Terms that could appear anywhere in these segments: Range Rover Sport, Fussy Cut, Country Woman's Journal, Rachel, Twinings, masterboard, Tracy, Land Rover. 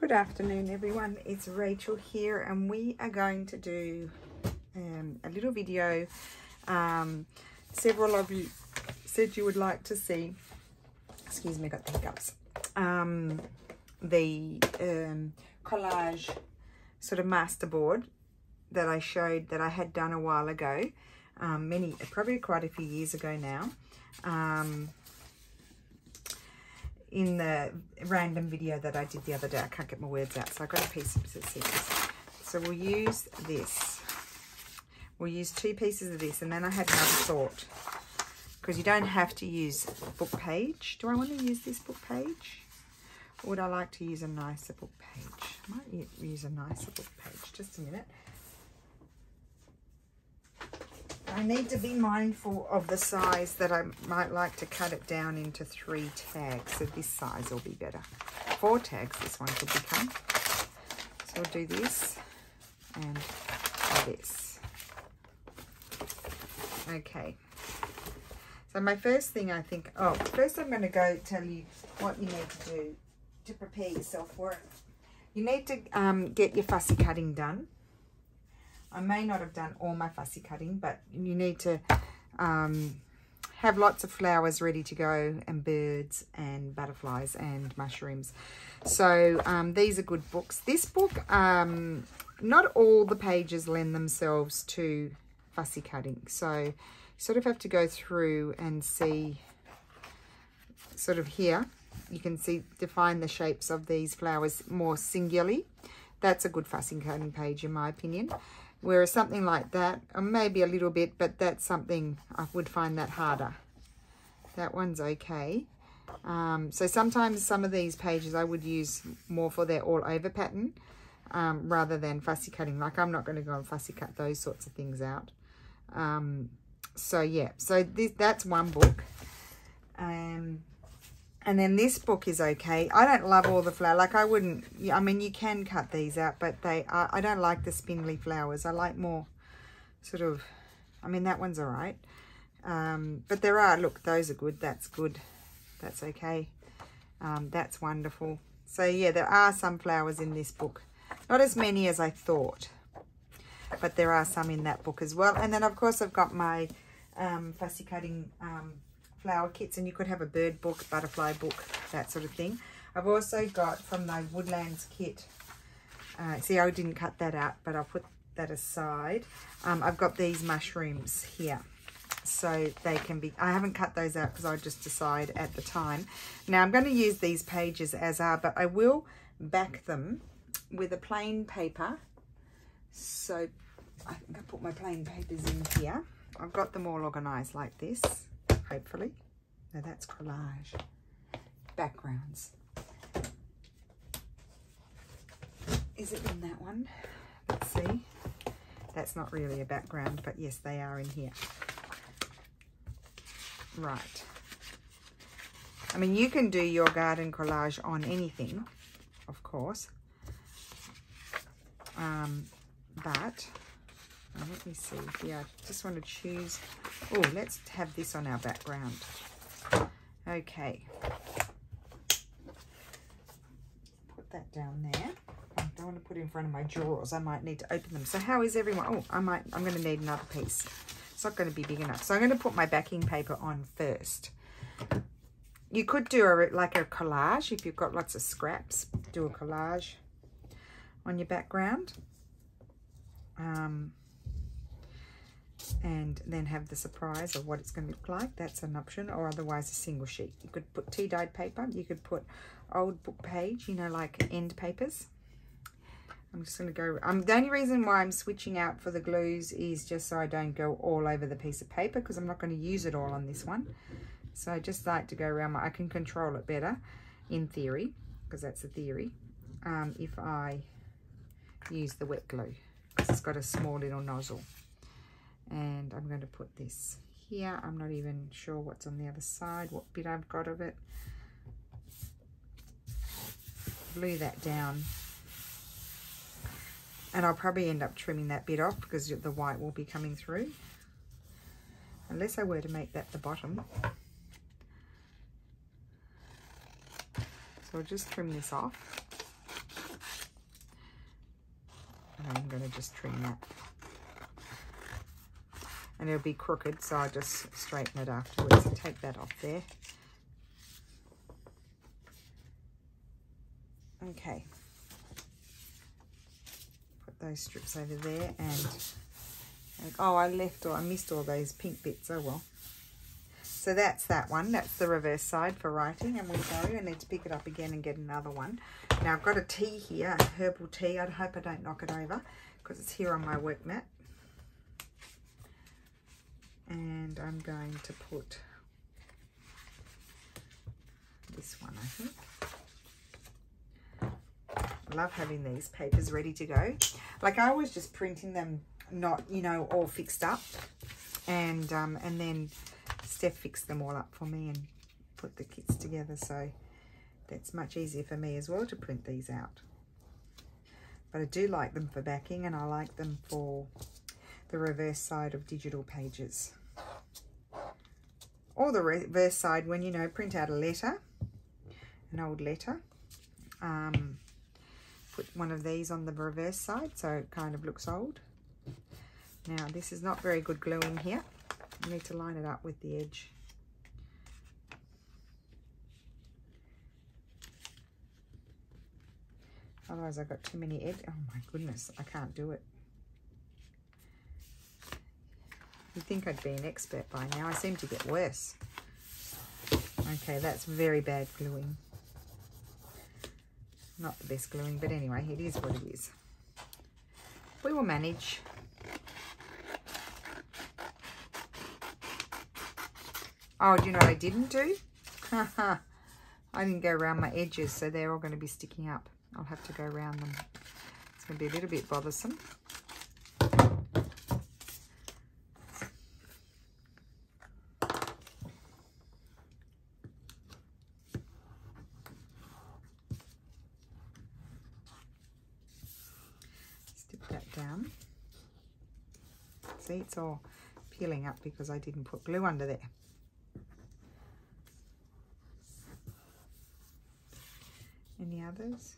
Good afternoon everyone, it's Rachel here and we are going to do a little video. Several of you said you would like to see, excuse me, I got the hiccups, the collage sort of masterboard that I showed that I had done a while ago, probably quite a few years ago now, in the random video that I did the other day. I can't get my words out, so I got a piece of scissors. So we'll use this. We'll use two pieces of this, and then I had another thought, because you don't have to use a book page. Do I want to use this book page? Or would I like to use a nicer book page? I might use a nicer book page. Just a minute. I need to be mindful of the size that I might like to cut it down into 3 tags. So this size will be better. 4 tags this one could become. So we'll do this and this. Okay. So my first thing I think, first I'm going to go tell you what you need to do to prepare yourself for it. You need to get your fussy cutting done. I may not have done all my fussy cutting, but you need to have lots of flowers ready to go, and birds and butterflies and mushrooms. So these are good books. This book, not all the pages lend themselves to fussy cutting. So you sort of have to go through and see, sort of here, you can see, define the shapes of these flowers more singularly. That's a good fussy cutting page in my opinion. Whereas something like that, or maybe a little bit, but that's something I would find that harder. That one's okay. So sometimes some of these pages I would use more for their all over pattern rather than fussy cutting. Like I'm not going to go and fussy cut those sorts of things out. So yeah, so that's one book. And then this book is okay. I don't love all the flower. Like I wouldn't, I mean, you can cut these out, but they are, I don't like the spindly flowers. I like more sort of, I mean, that one's all right. But there are, look, those are good. That's good. That's okay. That's wonderful. So yeah, there are some flowers in this book. Not as many as I thought, but there are some in that book as well. And then of course I've got my fussy cutting flower kits, and you could have a bird book, butterfly book, that sort of thing. I've also got from the Woodlands kit, see I didn't cut that out, but I'll put that aside. I've got these mushrooms here, so they can be, I haven't cut those out because I just decide at the time. Now I'm going to use these pages as are, but I will back them with a plain paper. So I think I put my plain papers in here. I've got them all organized like this. Hopefully. Now that's collage. Backgrounds. Is it in that one? Let's see. That's not really a background, but yes, they are in here. Right. I mean, you can do your garden collage on anything, of course. Let me see here. I just want to choose. Oh, let's have this on our background. Okay. Put that down there. I don't want to put it in front of my drawers. I might need to open them. So how is everyone? Oh, I'm going to need another piece. It's not going to be big enough. So I'm going to put my backing paper on first. You could do like a collage. If you've got lots of scraps, do a collage on your background. And then have the surprise of what it's going to look like. That's an option, or otherwise a single sheet. You could put tea dyed paper, you could put old book page, you know, like end papers. I'm just going to go, the only reason why I'm switching out for the glues is just so I don't go all over the piece of paper, because I'm not going to use it all on this one. So I just like to go around, I can control it better in theory, because that's the theory, if I use the wet glue, because it's got a small little nozzle. And I'm going to put this here. I'm not even sure what's on the other side, what bit I've got of it. Glue that down. And I'll probably end up trimming that bit off because the white will be coming through. Unless I were to make that the bottom. So I'll just trim this off. I'm going to just trim that. And it'll be crooked, so I'll just straighten it afterwards and take that off there. Okay. Put those strips over there and... Oh, I missed all those pink bits. Oh, well. So that's that one. That's the reverse side for writing. And we go and need to pick it up again and get another one. Now, I've got a tea here, a herbal tea. I hope I don't knock it over because it's here on my work mat. And I'm going to put this one, I think. I love having these papers ready to go. Like, I was just printing them, not, you know, all fixed up, and then Steph fixed them all up for me and put the kits together, so that's much easier for me as well to print these out. But I do like them for backing, and I like them for the reverse side of digital pages, or the reverse side when, you know, print out a letter, an old letter. Put one of these on the reverse side so it kind of looks old. Now, this is not very good glue in here. I need to line it up with the edge. Otherwise, I've got too many edges. Oh my goodness, I can't do it. You'd think I'd be an expert by now. I seem to get worse. Okay, that's very bad gluing. Not the best gluing, but anyway, it is what it is. We will manage. Oh, do you know what I didn't do? I didn't go around my edges, so they're all going to be sticking up. I'll have to go around them. It's going to be a little bit bothersome. Stick that down. See, it's all peeling up because I didn't put glue under there. Any others?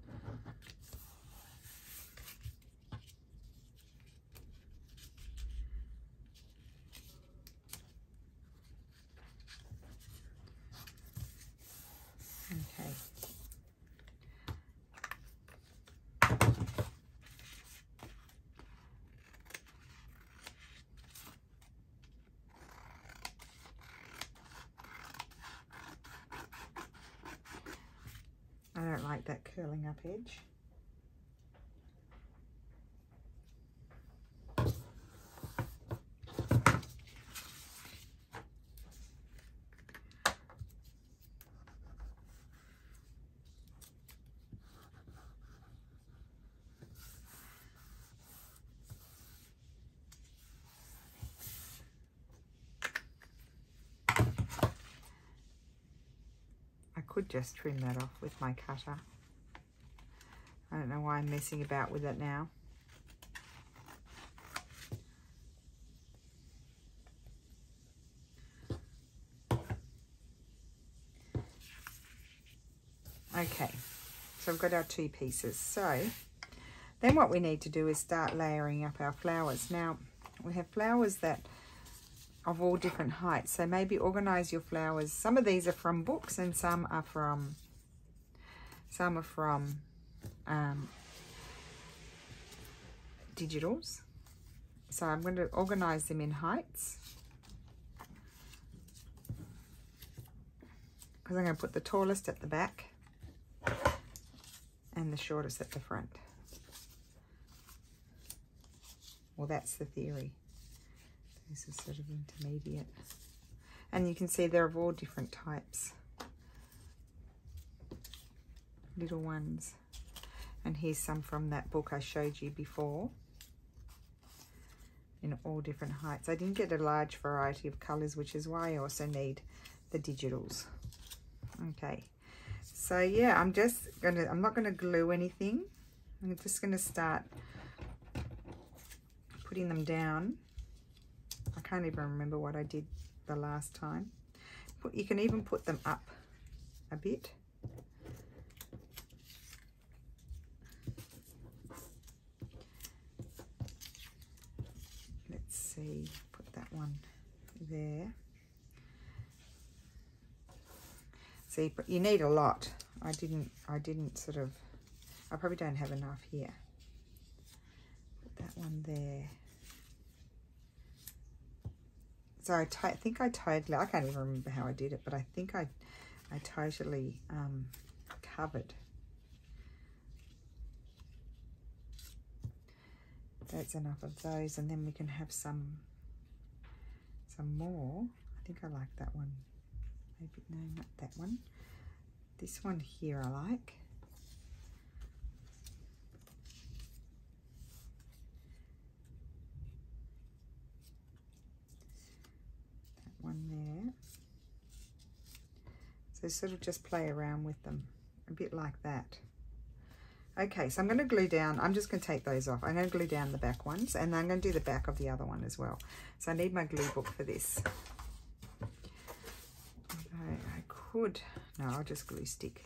Okay. That curling up edge. I could just trim that off with my cutter. I don't know why I'm messing about with it now. Okay, so I've got our two pieces. So then what we need to do is start layering up our flowers. Now, we have flowers that of all different heights, so maybe organize your flowers. Some of these are from books and some are from digitals. So I'm going to organize them in heights, because I'm going to put the tallest at the back and the shortest at the front. Well, that's the theory. This is sort of intermediate, and you can see they're of all different types, little ones. And here's some from that book I showed you before, in all different heights. I didn't get a large variety of colours, which is why I also need the digitals. Okay, so yeah, I'm not going to glue anything. I'm just going to start putting them down. I can't even remember what I did the last time. put, you can even put them up a bit. Let's see, put that one there. See, but you need a lot. I didn't sort of, I probably don't have enough here. Put that one there. So I think I totally, I can't even remember how I did it, but I think I totally covered. That's enough of those, and then we can have some more. I think I like that one. Maybe, no, not that one. This one here I like. One there. So sort of just play around with them a bit like that. Okay, so I'm going to glue down, I'm just going to take those off. I'm going to glue down the back ones, and I'm going to do the back of the other one as well. So I need my glue book for this. I could, no, I'll just glue stick.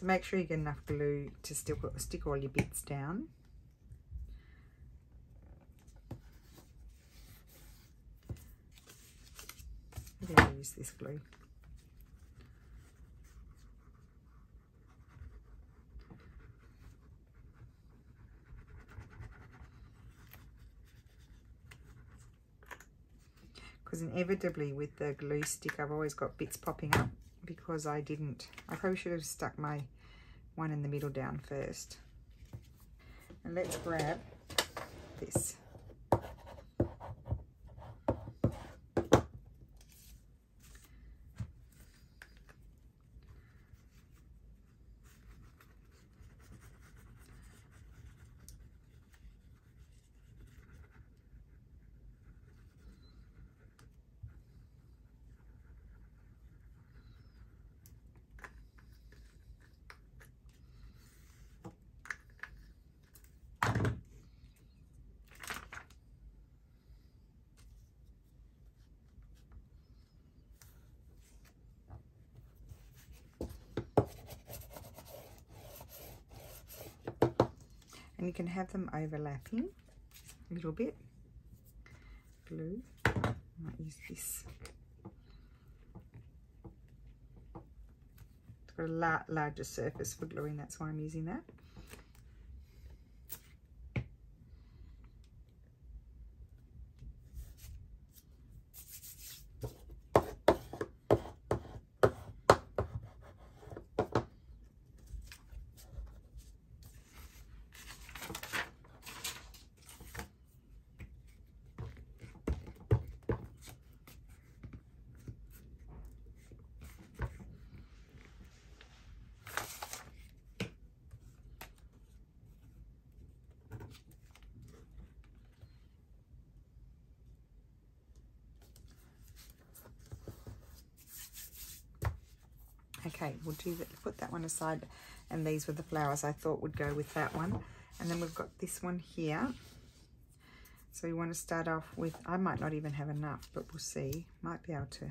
Make sure you get enough glue to stick all your bits down. I'm going to use this glue. Because inevitably with the glue stick, I've always got bits popping up. Because I probably should have stuck my one in the middle down first. And let's grab this. You can have them overlapping a little bit. Glue. I might use this. It's got a larger surface for gluing, that's why I'm using that. Okay, we'll do that, put that one aside, and these were the flowers I thought would go with that one. And then we've got this one here. So you want to start off with, I might not even have enough, but we'll see. Might be able to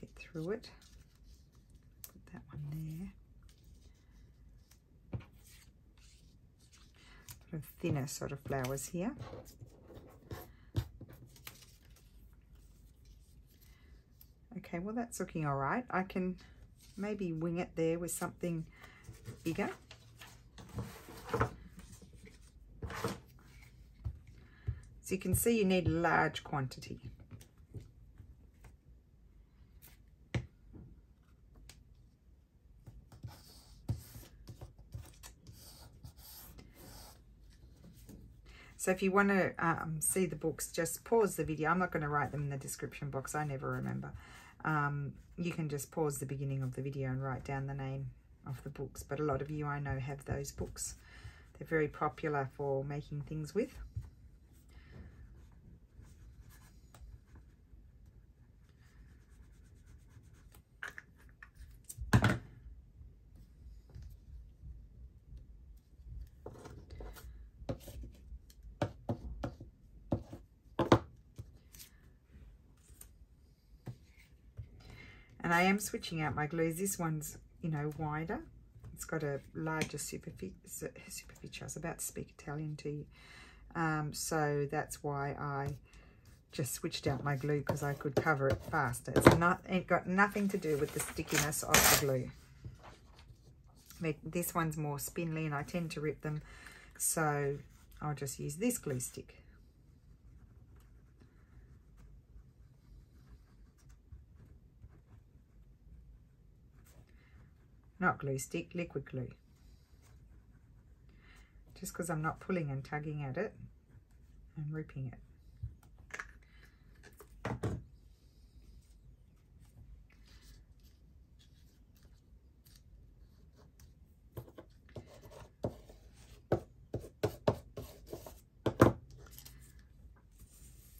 get through it. Put that one there. Sort of thinner sort of flowers here. Okay, well that's looking all right. I can maybe wing it there with something bigger. So you can see you need a large quantity. So if you want to see the books, just pause the video. I'm not going to write them in the description box. I never remember. You can just pause the beginning of the video and write down the name of the books, but a lot of you I know have those books. They're very popular for making things with. I am switching out my glues. This one's, you know, wider. It's got a larger superficie. I was about to speak Italian to you. So that's why I just switched out my glue, because I could cover it faster. It's not, it got nothing to do with the stickiness of the glue. This one's more spindly and I tend to rip them, so I'll just use this glue stick. Not glue stick, liquid glue. Just because I'm not pulling and tugging at it and ripping it.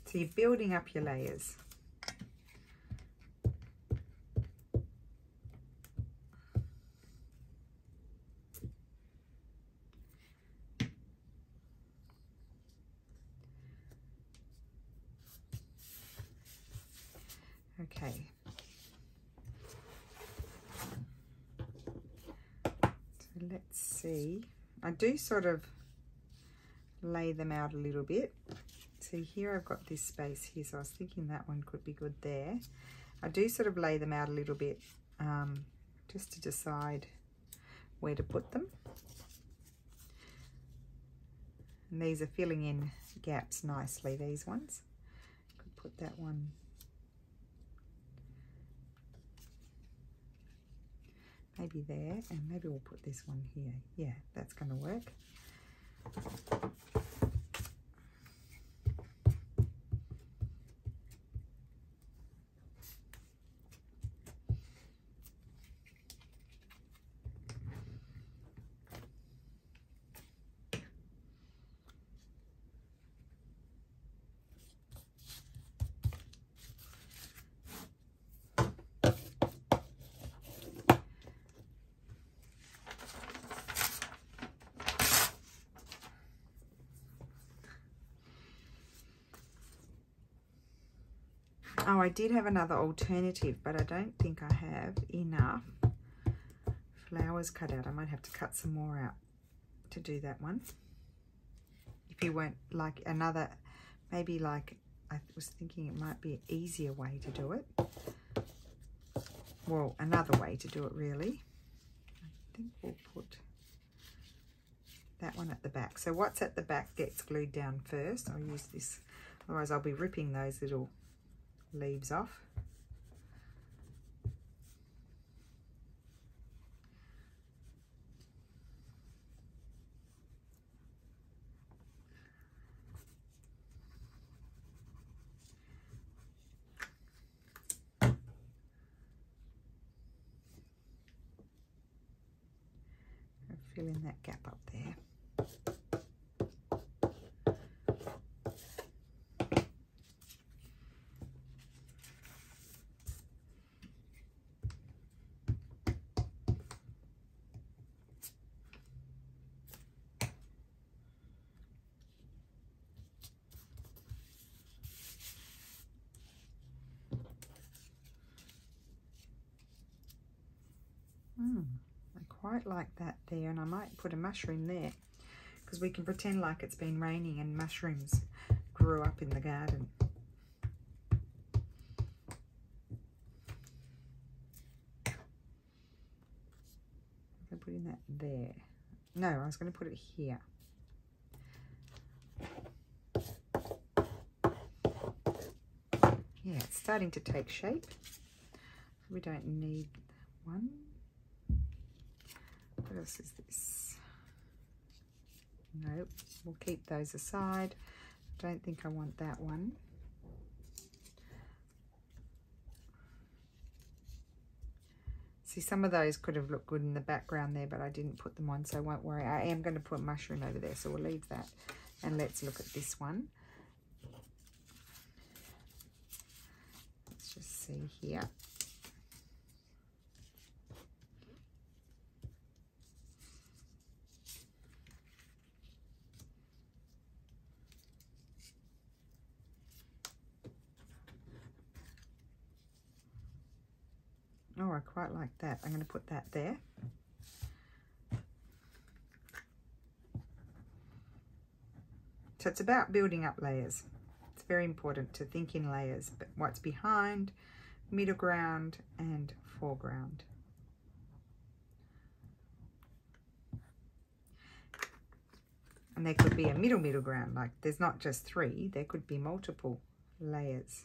So you're building up your layers. Okay, so let's see. I do sort of lay them out a little bit. See, here I've got this space here, so I was thinking that one could be good there. I do sort of lay them out a little bit just to decide where to put them. And these are filling in gaps nicely, these ones. Could put that one. Maybe there, and maybe we'll put this one here. Yeah, that's going to work. Oh, I did have another alternative, but I don't think I have enough flowers cut out. I might have to cut some more out to do that one. If you weren't like another, maybe like I was thinking it might be an easier way to do it. Well, another way to do it really. I think we'll put that one at the back. So what's at the back gets glued down first. I'll use this, otherwise I'll be ripping those little leaves off. I'm filling that gap up there. Quite like that there, and I might put a mushroom there because we can pretend like it's been raining and mushrooms grew up in the garden. I'm putting that there. No, I was going to put it here. Yeah, it's starting to take shape. We don't need one. What else is this? Nope, we'll keep those aside. I don't think I want that one. See, some of those could have looked good in the background there, but I didn't put them on, so won't worry. I am going to put mushroom over there, so we'll leave that. And let's look at this one. Let's just see here. I quite like that. I'm going to put that there. So it's about building up layers. It's very important to think in layers, but what's behind, middle ground and foreground. And there could be a middle ground, like there's not just three, there could be multiple layers.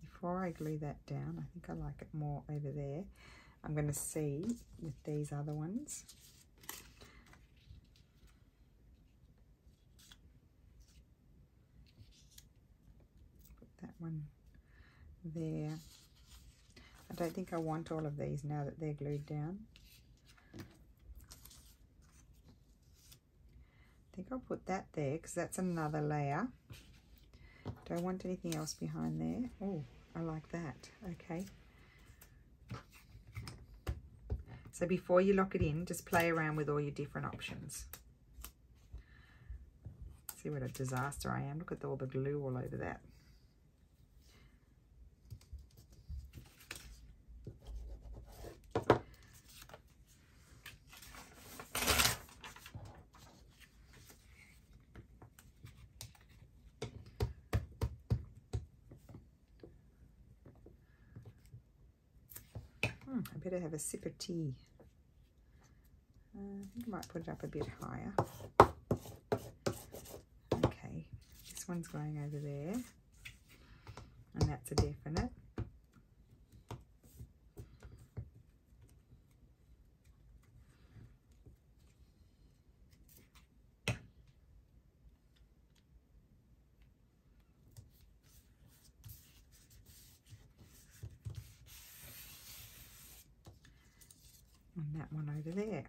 Before I glue that down, I think I like it more over there. I'm going to see with these other ones. Put that one there. I don't think I want all of these now that they're glued down. I think I'll put that there because that's another layer. Don't want anything else behind there. Oh, I like that. Okay. So before you lock it in, just play around with all your different options. See what a disaster I am. Look at all the glue all over that. I better have a sip of tea. I think I might put it up a bit higher. Okay, this one's going over there, and that's a definite. That one over there.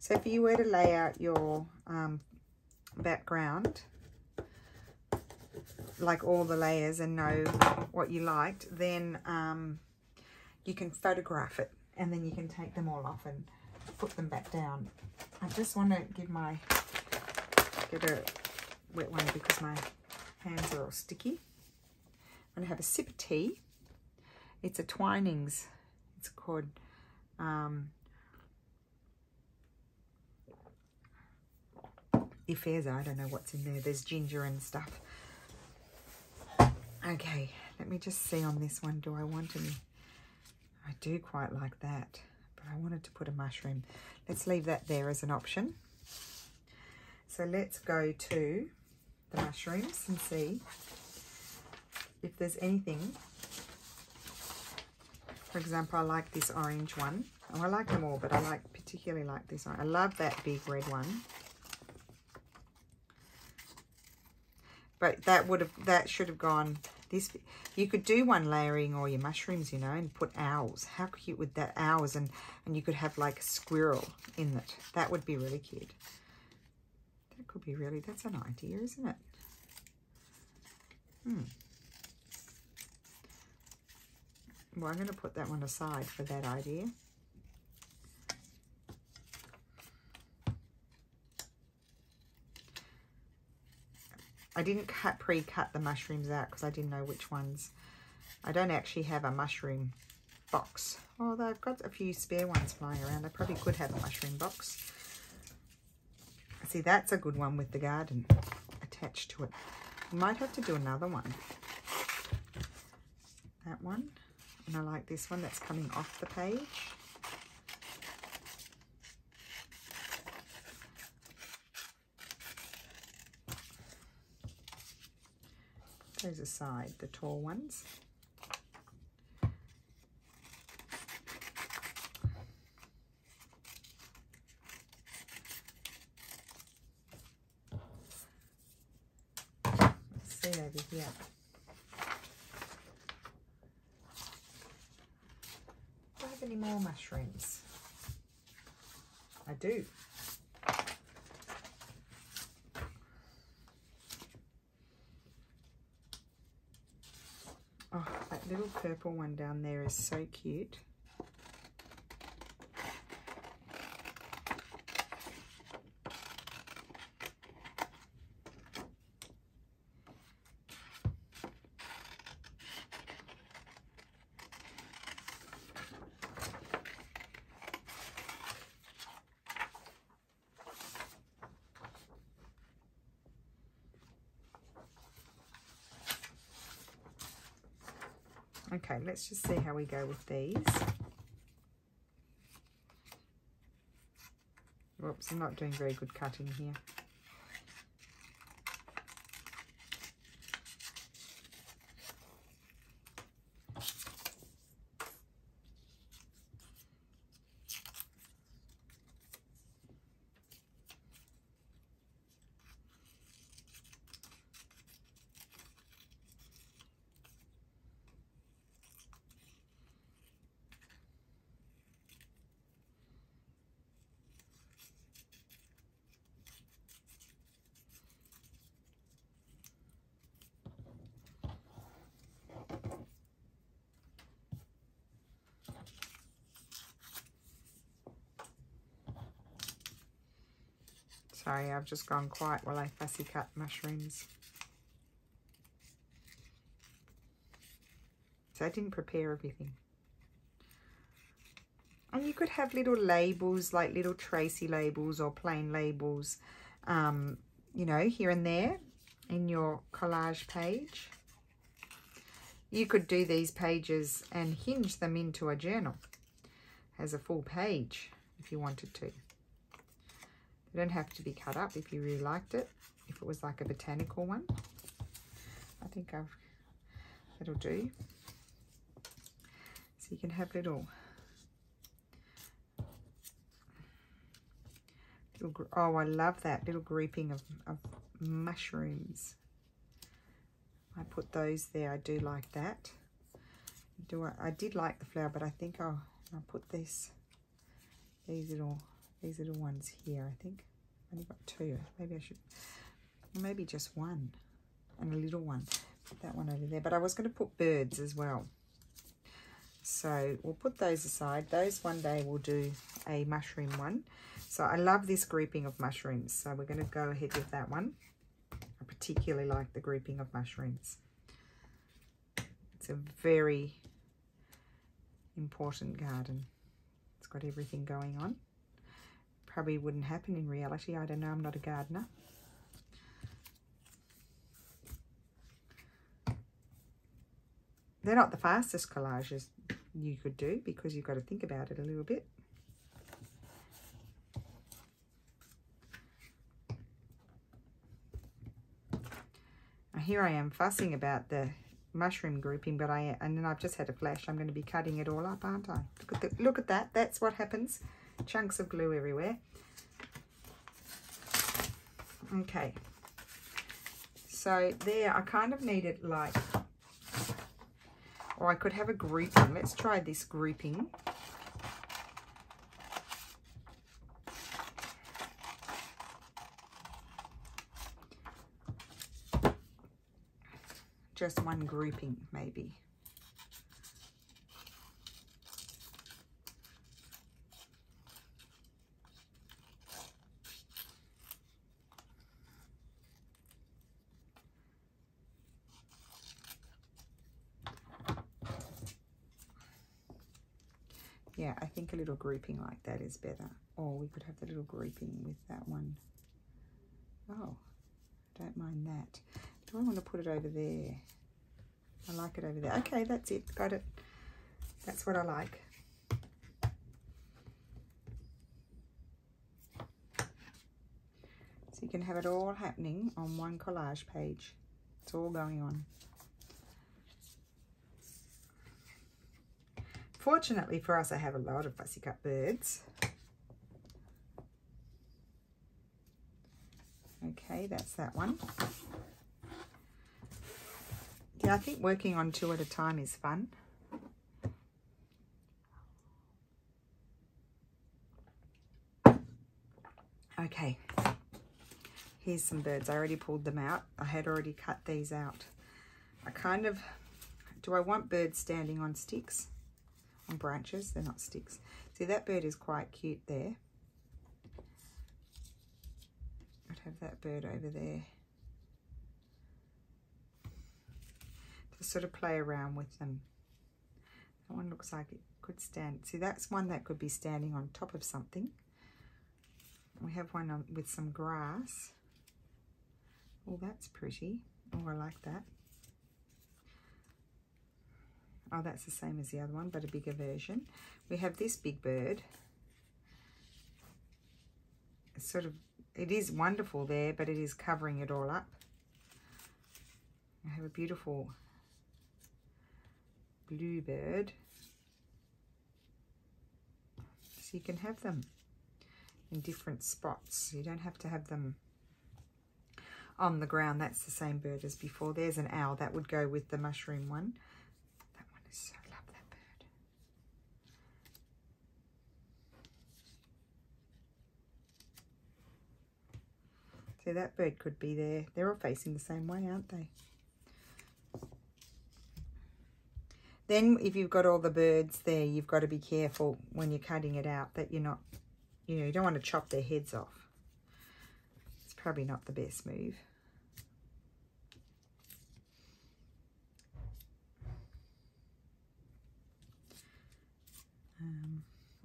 So if you were to lay out your background, like all the layers, and know what you liked, then you can photograph it, and then you can take them all off and put them back down. I just want to get a wet one because my hands are all sticky. I'm going to have a sip of tea. It's a Twinings. It's called Ifeza. I don't know what's in there. There's ginger and stuff. Okay, let me just see on this one. Do I want any? I do quite like that, but I wanted to put a mushroom. Let's leave that there as an option. So let's go to the mushrooms and see if there's anything. For example, I like this orange one. Oh, I like them all, but I particularly like this one. I love that big red one. But that should have gone this. You could do one layering all your mushrooms, you know, and put owls. How cute would that, owls, and you could have like a squirrel in it. That would be really cute. That could be really, that's an idea, isn't it? Well, I'm going to put that one aside for that idea. I didn't pre-cut the mushrooms out because I didn't know which ones. I don't actually have a mushroom box. Although I've got a few spare ones flying around. I probably could have a mushroom box. See, that's a good one with the garden attached to it. You might have to do another one. That one. And I like this one that's coming off the page. Those aside, the tall ones. Let's see over here. any more mushrooms? I do. Oh, that little purple one down there is so cute. Okay, let's just see how we go with these. Whoops, I'm not doing very good cutting here. Sorry, I've just gone quiet while I fussy cut mushrooms. So I didn't prepare everything. And you could have little labels, like little Tracy labels or plain labels, you know, here and there in your collage page. You could do these pages and hinge them into a journal as a full page if you wanted to. They don't have to be cut up if you really liked it. If it was like a botanical one, I think that'll do. So you can have little oh, I love that little grouping of mushrooms. I put those there. I do like that. I did like the flower, but I think I'll put these little ones here. I think I've only got two. Maybe I should, maybe just one and a little one. Put that one over there. But I was going to put birds as well. So we'll put those aside. Those one day we'll do a mushroom one. So I love this grouping of mushrooms. So we're going to go ahead with that one. I particularly like the grouping of mushrooms. It's a very important garden. It's got everything going on. Probably wouldn't happen in reality. I don't know, I'm not a gardener. They're not the fastest collages you could do because you've got to think about it a little bit. Now here I am fussing about the mushroom grouping, but and then I've just had a flash. I'm going to be cutting it all up, aren't I? Look at that. That's what happens. Chunks of glue everywhere. Okay, so there I kind of need it like, or I could have a grouping. Let's try this grouping. Just one grouping maybe. Yeah, I think a little grouping like that is better. Or we could have the little grouping with that one. Oh, I don't mind that. Do I want to put it over there? I like it over there. Okay, that's it. Got it. That's what I like. So you can have it all happening on one collage page. It's all going on. Fortunately for us, I have a lot of fussy cut birds. Okay, that's that one. Yeah, I think working on two at a time is fun. Okay, here's some birds. I already pulled them out. I had already cut these out. I kind of, do I want birds standing on sticks? On branches, they're not sticks. See, that bird is quite cute there. I'd have that bird over there. To sort of play around with them. That one looks like it could stand. See, that's one that could be standing on top of something. We have one on, with some grass. Oh, that's pretty. Oh, I like that. Oh, that's the same as the other one, but a bigger version. We have this big bird. It's sort of, it is wonderful there, but it is covering it all up. I have a beautiful blue bird. So you can have them in different spots. You don't have to have them on the ground. That's the same bird as before. There's an owl. That would go with the mushroom one. So I love that bird. See, that bird could be there. They're all facing the same way, aren't they? Then if you've got all the birds there, you've got to be careful when you're cutting it out that you're not, you know, you don't want to chop their heads off. It's probably not the best move.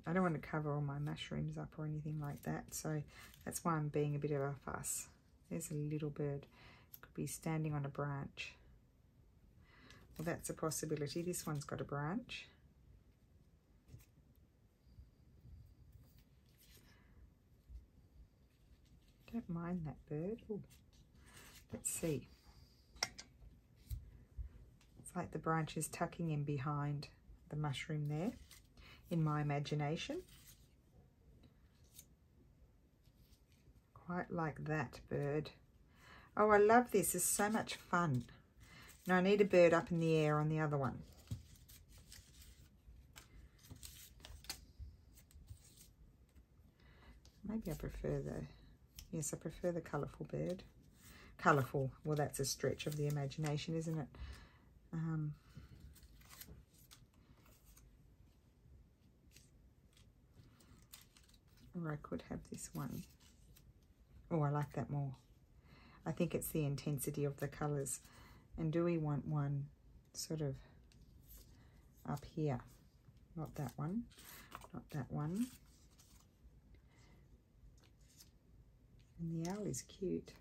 I don't want to cover all my mushrooms up or anything like that, so that's why I'm being a bit of a fuss. There's a little bird. Could be standing on a branch. Well, that's a possibility. This one's got a branch. Don't mind that bird. Ooh. Let's see. It's like the branch is tucking in behind the mushroom there. In my imagination, quite like that bird. Oh, I love this. It's so much fun. Now I need a bird up in the air on the other one. Maybe I prefer the, yes, I prefer the colourful bird. Colourful, well, that's a stretch of the imagination, isn't it? Or I could have this one. Oh, I like that more. I think it's the intensity of the colours. And do we want one sort of up here? Not that one. Not that one. And the owl is cute.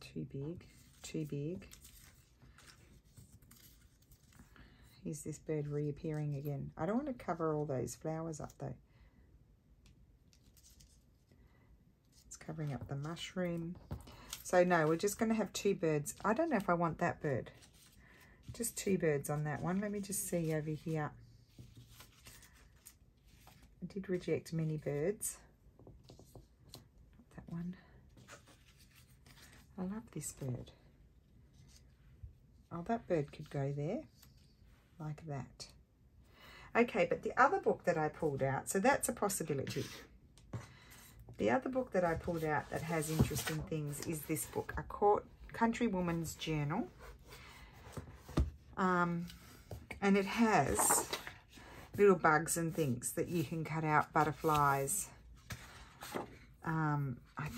Too big. Too big. Here's this bird reappearing again. I don't want to cover all those flowers up though. Covering up the mushroom. So no, we're just going to have two birds. I don't know if I want that bird. Just two birds on that one. Let me just see over here. I did reject many birds. Not that one. I love this bird. Oh, that bird could go there. Like that. Okay, but the other book that I pulled out, so that's a possibility. The other book that I pulled out that has interesting things is this book, A Country Woman's Journal. And it has little bugs and things that you can cut out, butterflies. I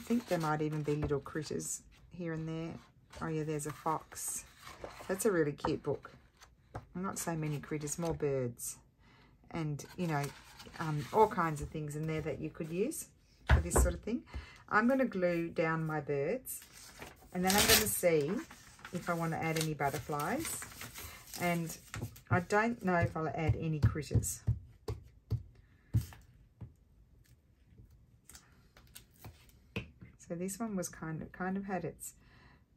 think there might even be little critters here and there. Oh yeah, there's a fox. That's a really cute book. Not so many critters, more birds. And, you know, all kinds of things in there that you could use. For this sort of thing. I'm going to glue down my birds and then I'm going to see if I want to add any butterflies, and I don't know if I'll add any critters. So this one was kind of had its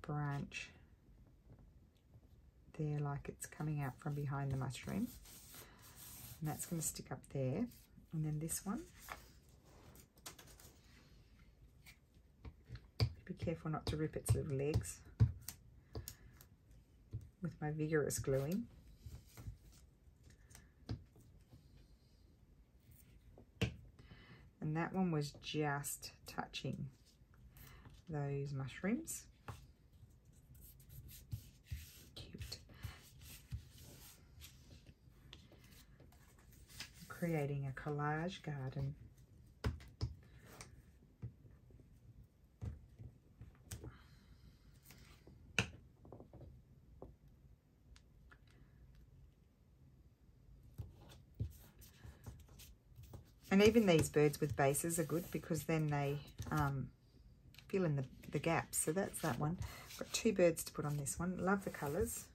branch there, like it's coming out from behind the mushroom, and that's going to stick up there. And then this one, be careful not to rip its little legs with my vigorous gluing. And and that one was just touching those mushrooms. Cute. Creating a collage garden. And even these birds with bases are good because then they fill in the gaps. So that's that one. I've got two birds to put on this one. Love the colours.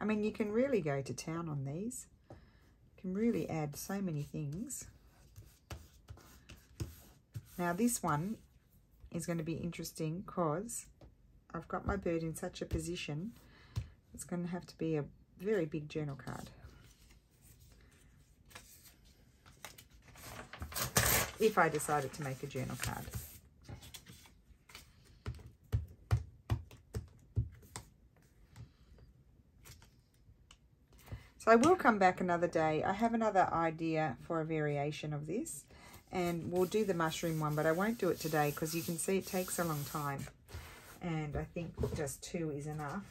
I mean, you can really go to town on these. You can really add so many things. Now this one is going to be interesting because I've got my bird in such a position, it's going to have to be a very big journal card. If I decided to make a journal card. So I will come back another day. I have another idea for a variation of this. And we'll do the mushroom one, but I won't do it today because you can see it takes a long time. And I think just two is enough.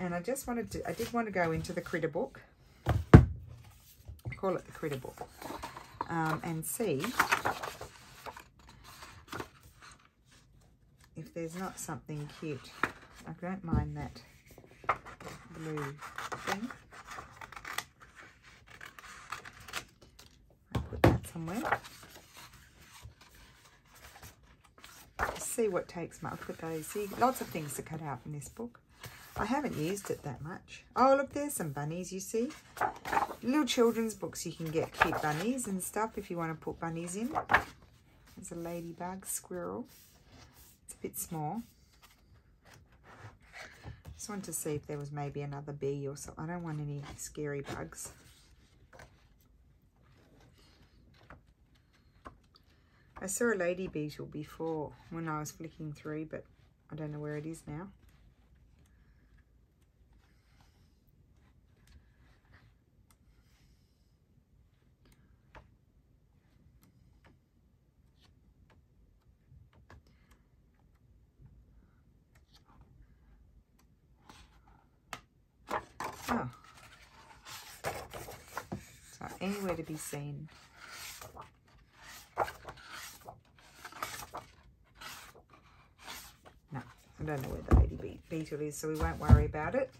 And I just wanted to, I did want to go into the critter book. I call it the critter book. And see if there's not something cute. I don't mind that blue thing. I'll put that somewhere. See what takes my, I'll put those, see, lots of things to cut out in this book. I haven't used it that much. Oh, look, there's some bunnies, you see. Little children's books, you can get cute bunnies and stuff if you want to put bunnies in. There's a ladybug, squirrel. It's a bit small. Just wanted to see if there was maybe another bee or something. I don't want any scary bugs. I saw a lady beetle before when I was flicking through, but I don't know where it is now. Oh. It's not anywhere to be seen. I don't know where the lady beetle is, so we won't worry about it.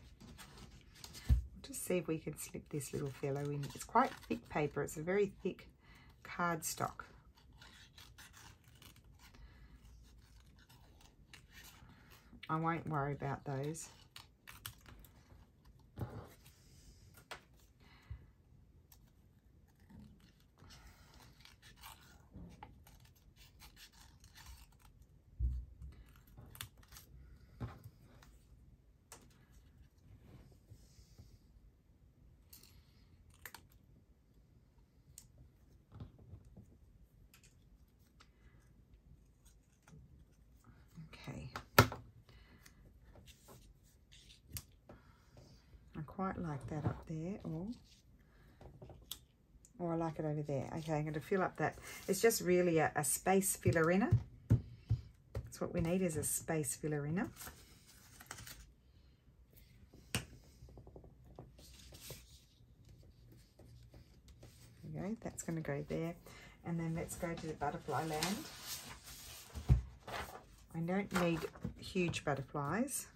We'll just see if we can slip this little fellow in. It's quite thick paper. It's a very thick cardstock. I won't worry about those. Quite like that up there, or I like it over there. Okay, I'm going to fill up that. It's just really a space filler inner. That's what we need, is a space filler inner. There we go. That's going to go there, and then let's go to the butterfly land. I don't need huge butterflies.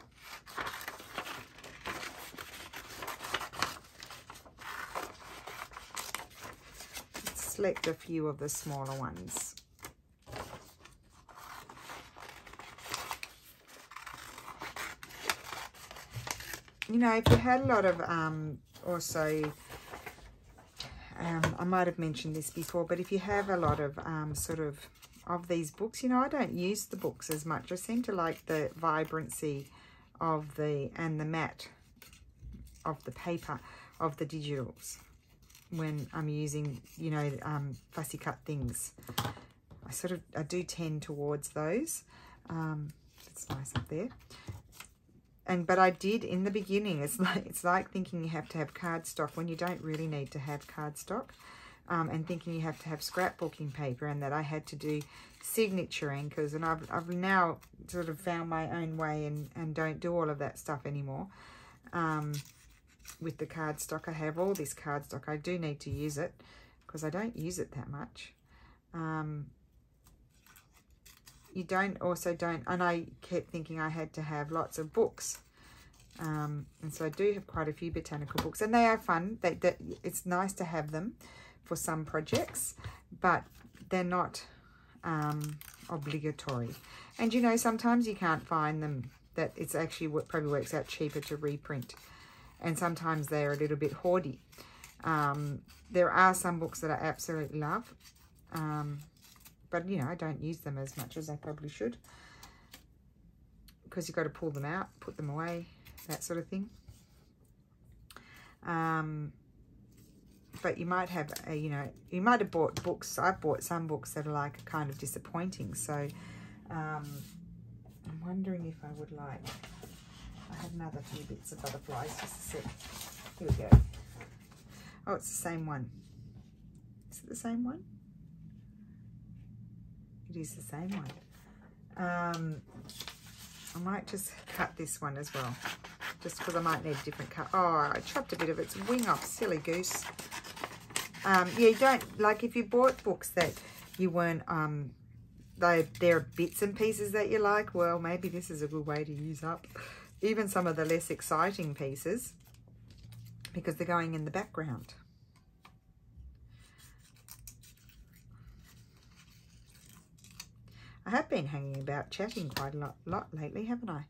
Select a few of the smaller ones. You know, if you had a lot of I might have mentioned this before, but if you have a lot of sort of these books, you know, I don't use the books as much. I seem to like the vibrancy of the and the matte of the paper of the digitals. When I'm using, you know, fussy cut things, I do tend towards those. It's nice up there. But I did in the beginning. It's like thinking you have to have cardstock when you don't really need to have cardstock, and thinking you have to have scrapbooking paper, and that I had to do signaturing, because and I've now sort of found my own way and don't do all of that stuff anymore. With the cardstock, I have all this cardstock. I do need to use it because I don't use it that much. And I kept thinking I had to have lots of books. And so I do have quite a few botanical books, and they are fun. It's nice to have them for some projects, but they're not obligatory. And, you know, sometimes you can't find them, that it's actually what probably works out cheaper to reprint. And sometimes they're a little bit hoardy. There are some books that I absolutely love. But, you know, I don't use them as much as I probably should, because you've got to pull them out, put them away, that sort of thing. But you might have, you might have bought books. I've bought some books that are like kind of disappointing. So I'm wondering if I would like, I have another few bits of butterflies, just a sec. Here we go. Oh, it's the same one. Is it the same one? Is the same one. I might just cut this one as well, just because I might need a different cut. Oh, I chopped a bit of its wing off, silly goose. Yeah, you don't, like, if you bought books that you weren't, there are bits and pieces that you like, well, maybe this is a good way to use up even some of the less exciting pieces, because they're going in the background. I have been hanging about chatting quite a lot lately, haven't I?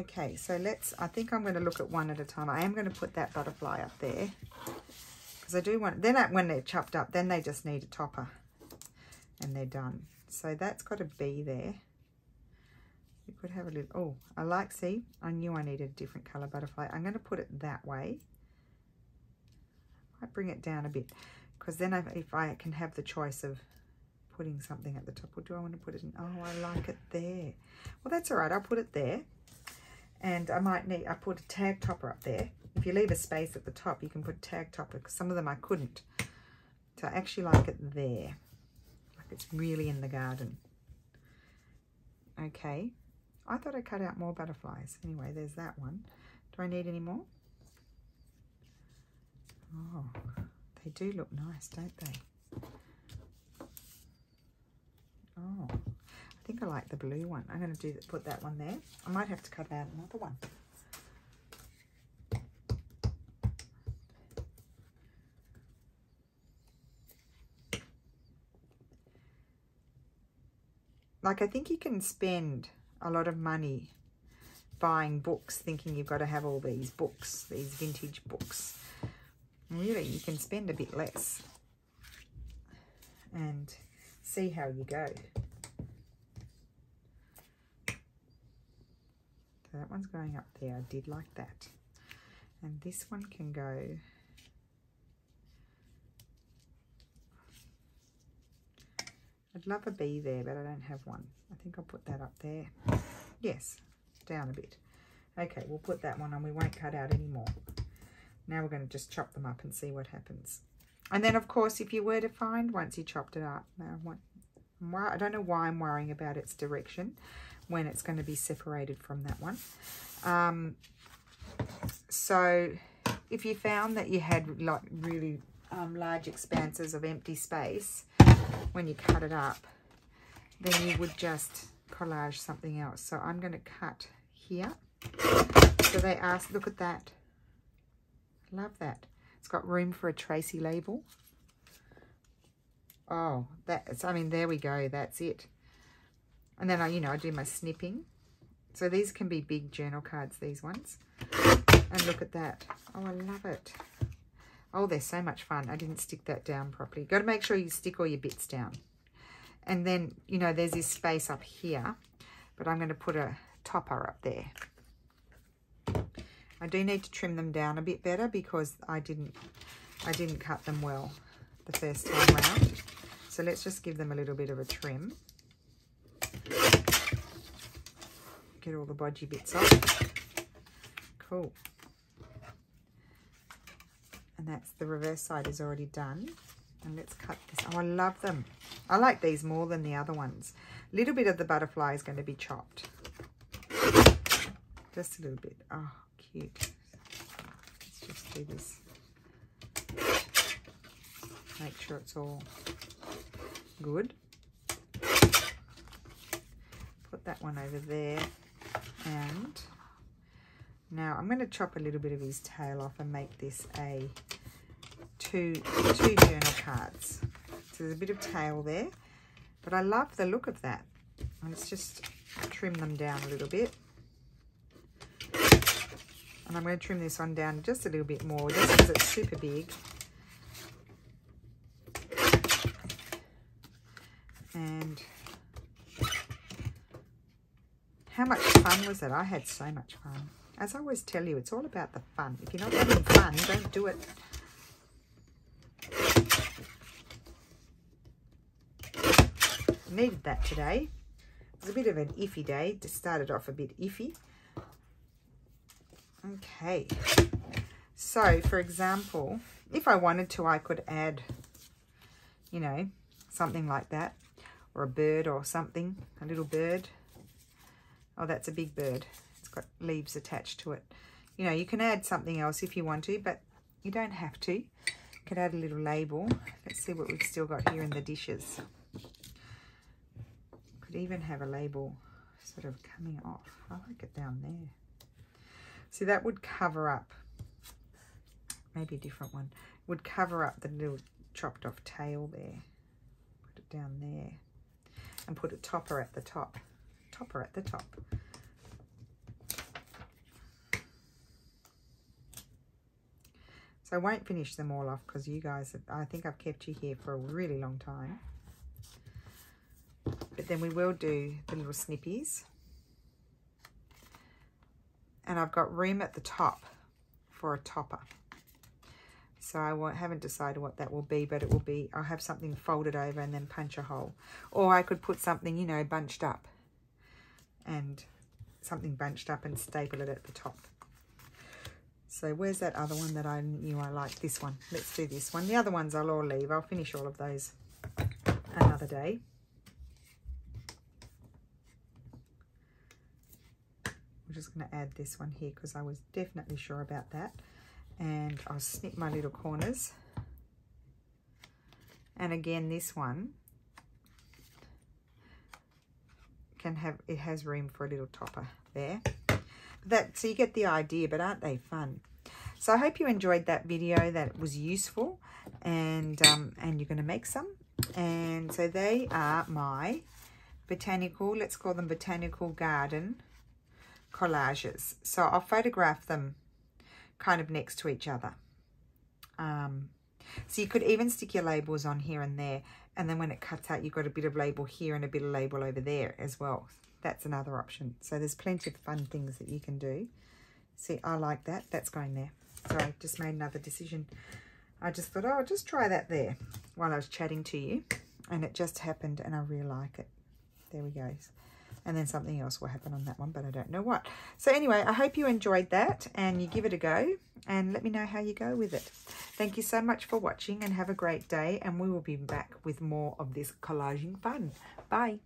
Okay, so let's, I think I'm going to look at one at a time. I am going to put that butterfly up there, because I do want, then when they're chopped up, then they just need a topper and they're done. So that's got a bee there. You could have a little, oh, I like, see, I knew I needed a different colour butterfly. I'm going to put it that way. I might bring it down a bit, because then if I can have the choice of putting something at the top, or do I want to put it in? Oh, I like it there. Well, that's all right. I'll put it there, and I might need. I put a tag topper up there. If you leave a space at the top, you can put a tag topper, because some of them I couldn't. So I actually like it there, like it's really in the garden. Okay, I thought I cut out more butterflies. Anyway, there's that one. Do I need any more? Oh, they do look nice, don't they? Oh, I think I like the blue one. I'm going to put that one there. I might have to cut out another one. Like, I think you can spend a lot of money buying books, thinking you've got to have all these books, these vintage books. Really, you can spend a bit less and see how you go. So that one's going up there. I did like that. And this one can go. I'd love a bee there, but I don't have one. I think I'll put that up there. Yes, down a bit. Okay, we'll put that one on. We won't cut out any more. Now we're going to just chop them up and see what happens. And then, of course, if you were to find, once you chopped it up, now I don't know why I'm worrying about its direction when it's going to be separated from that one. So if you found that you had like really large expanses of empty space when you cut it up, then you would just collage something else. So I'm going to cut here. So they asked, look at that. I love that. It's got room for a Tracy label. Oh, that's, I mean, there we go. That's it. And then I do my snipping. So these can be big journal cards, these ones. And look at that. Oh, I love it. Oh, they're so much fun. I didn't stick that down properly. You've got to make sure you stick all your bits down. And then, you know, there's this space up here, but I'm going to put a topper up there. I do need to trim them down a bit better, because I didn't cut them well the first time round. So let's just give them a little bit of a trim. get all the bodgy bits off. Cool. And that's the reverse side is already done. And let's cut this. Oh, I love them. I like these more than the other ones. A little bit of the butterfly is going to be chopped. Just a little bit. Oh, cute. Let's just do this. Make sure it's all good. Put that one over there. And now I'm going to chop a little bit of his tail off and make this a two journal cards. So there's a bit of tail there, but I love the look of that. Let's just trim them down a little bit. And I'm going to trim this one down just a little bit more, just because it's super big. And how much fun was it? I had so much fun. As I always tell you, it's all about the fun. If you're not having fun, don't do it. Needed that today. It was a bit of an iffy day. Just started off a bit iffy. Okay. So, for example, if I wanted to, I could add, you know, something like that, or a bird or something, a little bird. Oh, that's a big bird. It's got leaves attached to it. You know, you can add something else if you want to, but you don't have to. You could add a little label. Let's see what we've still got here in the dishes. Could even have a label sort of coming off. I like it down there. So that would cover up, maybe a different one, would cover up the little chopped off tail there. Put it down there and put a topper at the top. Topper at the top. So I won't finish them all off because you guys, I think I've kept you here for a really long time. But then we will do the little snippies. And I've got room at the top for a topper. So I haven't decided what that will be, but it will be, I'll have something folded over and then punch a hole. Or I could put something, you know, bunched up. And something bunched up and staple it at the top. So where's that other one that I knew I liked? This one. Let's do this one. The other ones I'll all leave. I'll finish all of those another day. I'm just going to add this one here because I was definitely sure about that. And I'll snip my little corners. And again, this one can have, it has room for a little topper there. That, so you get the idea, but aren't they fun? So I hope you enjoyed that video, that was useful, and you're going to make some. And so they are my botanical, let's call them botanical garden collages. So I'll photograph them kind of next to each other. So you could even stick your labels on here and there, and then when it cuts out, you've got a bit of label here and a bit of label over there as well. That's another option. So there's plenty of fun things that you can do. See, I like that. That's going there. So I just made another decision. I just thought, oh, I'll just try that there while I was chatting to you. And it just happened, and I really like it. There we go. And then something else will happen on that one, but I don't know what. So anyway, I hope you enjoyed that and you give it a go and let me know how you go with it. Thank you so much for watching and have a great day. And we will be back with more of this collaging fun. Bye.